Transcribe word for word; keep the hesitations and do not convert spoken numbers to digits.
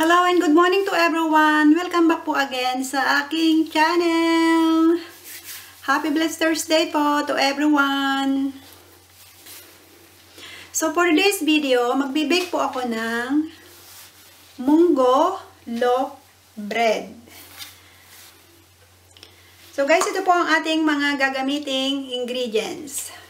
Hello and good morning to everyone! Welcome back po again sa aking channel! Happy Blessed Thursday po to everyone! So for this video, magbe-bake po ako ng munggo loaf bread. So guys, ito po ang ating mga gagamiting ingredients.